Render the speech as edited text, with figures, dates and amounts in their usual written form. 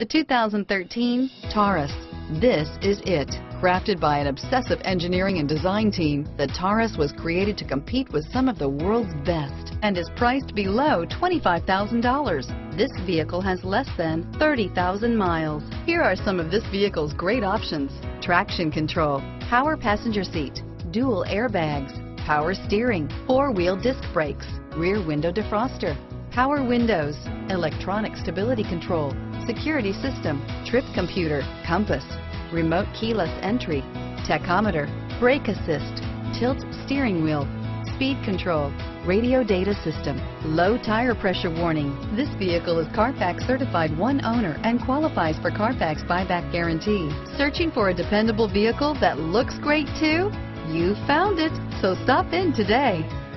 The 2013 Taurus. This is it. Crafted by an obsessive engineering and design team, the Taurus was created to compete with some of the world's best and is priced below $25,000. This vehicle has less than 30,000 miles. Here are some of this vehicle's great options: traction control, power passenger seat, dual airbags, power steering, four-wheel disc brakes, rear window defroster, power windows, electronic stability control, security system, trip computer, compass, remote keyless entry, tachometer, brake assist, tilt steering wheel, speed control, radio data system, low tire pressure warning. This vehicle is Carfax certified one owner and qualifies for Carfax buyback guarantee. Searching for a dependable vehicle that looks great too? You found it, so stop in today.